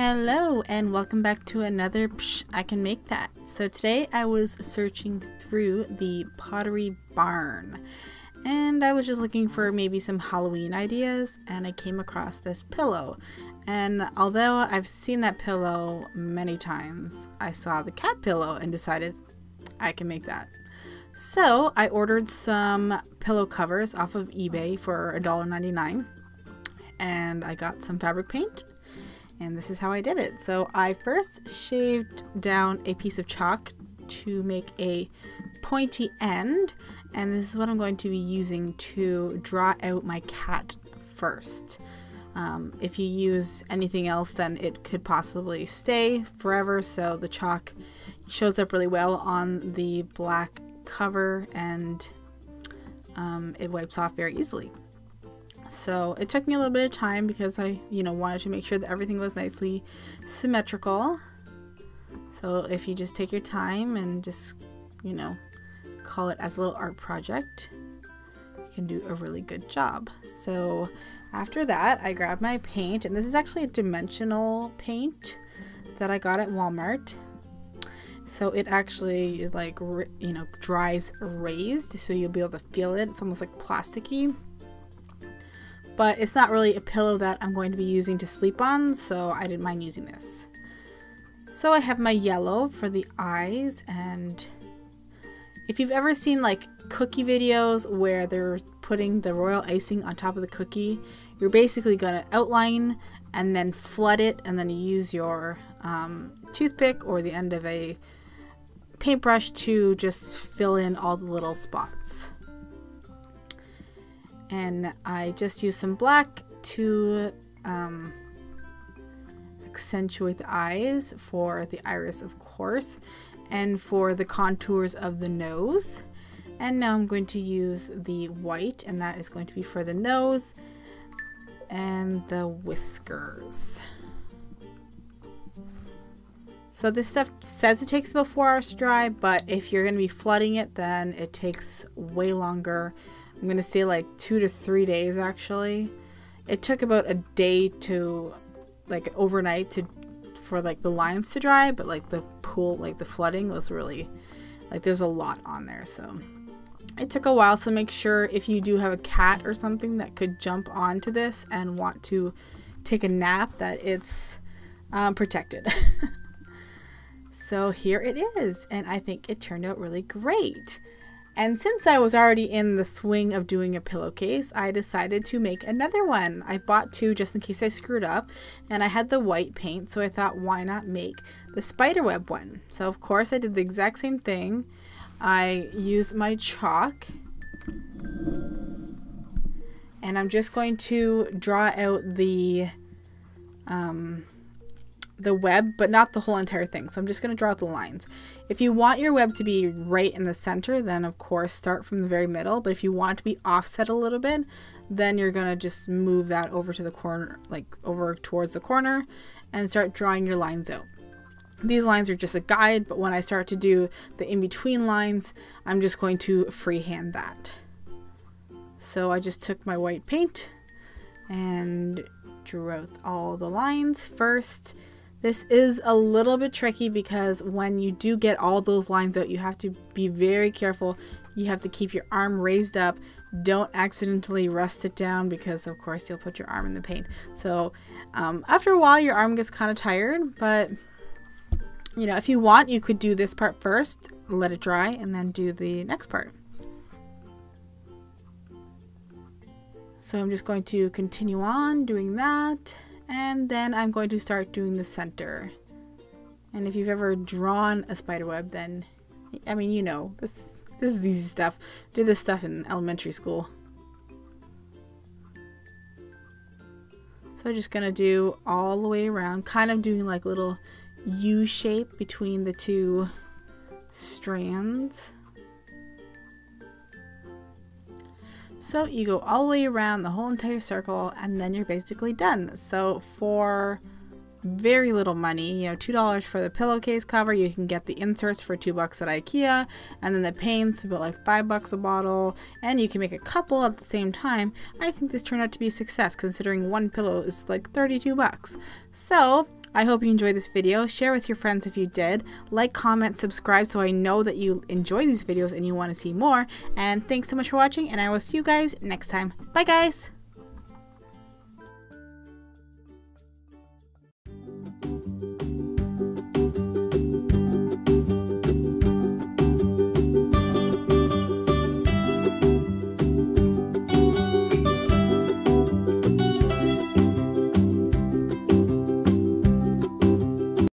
Hello and welcome back to another Psh, I Can Make That. So today I was searching through the Pottery Barn and I was just looking for maybe some Halloween ideas, and I came across this pillow. And although I've seen that pillow many times, I saw the cat pillow and decided I can make that. So I ordered some pillow covers off of eBay for $1.99 and I got some fabric paint. And this is how I did it. So I first shaved down a piece of chalk to make a pointy end. And this is what I'm going to be using to draw out my cat first. If you use anything else, then it could possibly stay forever. So the chalk shows up really well on the black cover and it wipes off very easily. So it took me a little bit of time because I, wanted to make sure that everything was nicely symmetrical. So if you just take your time and just, call it as a little art project, you can do a really good job. So after that, I grabbed my paint, and this is actually a dimensional paint that I got at Walmart. So it actually dries raised, so you'll be able to feel it. It's almost like plasticky. But it's not really a pillow that I'm going to be using to sleep on, so I didn't mind using this. So I have my yellow for the eyes, and if you've ever seen like cookie videos where they're putting the royal icing on top of the cookie, you're basically going to outline and then flood it, and then you use your toothpick or the end of a paintbrush to just fill in all the little spots. And I just used some black to accentuate the eyes for the iris, of course, and for the contours of the nose. And now I'm going to use the white, and that is going to be for the nose and the whiskers. So this stuff says it takes about 4 hours to dry, but if you're going to be flooding it, then it takes way longer. I'm going to say like 2 to 3 days actually. It took about a day to overnight for the lines to dry, but the pool, the flooding was really there's a lot on there, so it took a while. So make sure if you do have a cat or something that could jump onto this and want to take a nap that it's protected. So here it is, and I think it turned out really great. And since I was already in the swing of doing a pillowcase, I decided to make another one. I bought two just in case I screwed up, and I had the white paint, so I thought, why not make the spiderweb one? So of course I did the exact same thing. I used my chalk, and I'm just going to draw out the web, but not the whole entire thing. So I'm just going to draw out the lines. If you want your web to be right in the center, then of course start from the very middle, but if you want it to be offset a little bit, then you're going to just move that over to the corner, over towards the corner, and start drawing your lines out. These lines are just a guide, but when I start to do the in-between lines, I'm just going to freehand that. So I just took my white paint and drew out all the lines first. This is a little bit tricky because when you do get all those lines out, you have to be very careful. You have to keep your arm raised up. Don't accidentally rest it down because of course you'll put your arm in the paint. So after a while your arm gets kind of tired, but if you want, you could do this part first, let it dry, and then do the next part. So I'm just going to continue on doing that. And then I'm going to start doing the center. And if you've ever drawn a spiderweb, then, this is easy stuff. I did this stuff in elementary school. So I'm just going to do all the way around, kind of doing little U shape between the two strands. So you go all the way around the whole entire circle, and then you're basically done. So for very little money, $2 for the pillowcase cover, you can get the inserts for $2 at IKEA, and then the paints about $5 a bottle, and you can make a couple at the same time. I think this turned out to be a success considering one pillow is $32. So I hope you enjoyed this video. Share with your friends if you did. Like, comment, subscribe so I know that you enjoy these videos and you want to see more. And thanks so much for watching, and I will see you guys next time. Bye guys!